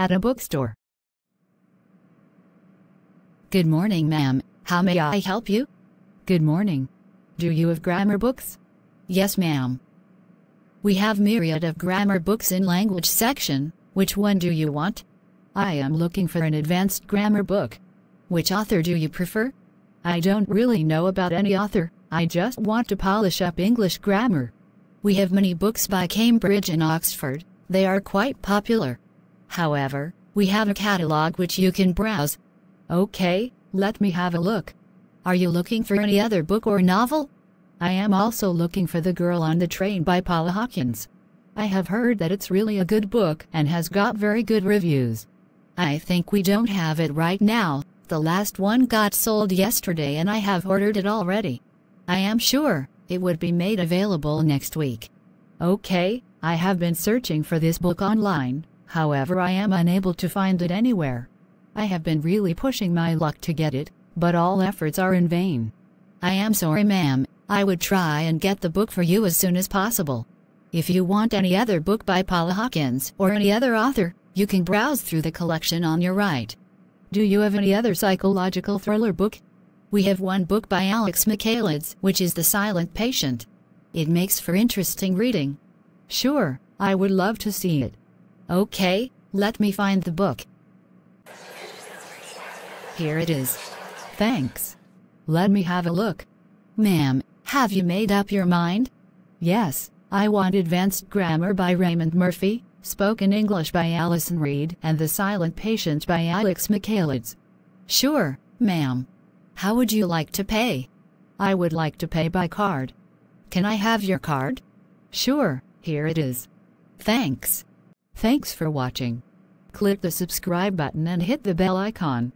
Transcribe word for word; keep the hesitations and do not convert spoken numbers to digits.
at a bookstore. Good morning, ma'am. How may I help you? Good morning. Do you have grammar books? Yes, ma'am. We have myriad of grammar books in language section. Which one do you want? I am looking for an advanced grammar book. Which author do you prefer? I don't really know about any author. I just want to polish up English grammar. We have many books by Cambridge and Oxford. They are quite popular. However, we have a catalog which you can browse. Okay, let me have a look. Are you looking for any other book or novel? I am also looking for The Girl on the Train by Paula Hawkins. I have heard that it's really a good book and has got very good reviews. I think we don't have it right now. The last one got sold yesterday and I have ordered it already. I am sure it would be made available next week. Okay, I have been searching for this book online, however I am unable to find it anywhere. I have been really pushing my luck to get it, but all efforts are in vain. I am sorry, ma'am. I would try and get the book for you as soon as possible. If you want any other book by Paula Hawkins or any other author, you can browse through the collection on your right. Do you have any other psychological thriller book? We have one book by Alex Michaelides, which is The Silent Patient. It makes for interesting reading. Sure, I would love to see it. Okay, let me find the book. Here it is. Thanks. Let me have a look. Ma'am, have you made up your mind? Yes. I want Advanced Grammar by Raymond Murphy, Spoken English by Alison Reed, and The Silent Patient by Alex Michaelides. Sure, ma'am. How would you like to pay? I would like to pay by card. Can I have your card? Sure, here it is. Thanks. Thanks for watching. Click the subscribe button and hit the bell icon.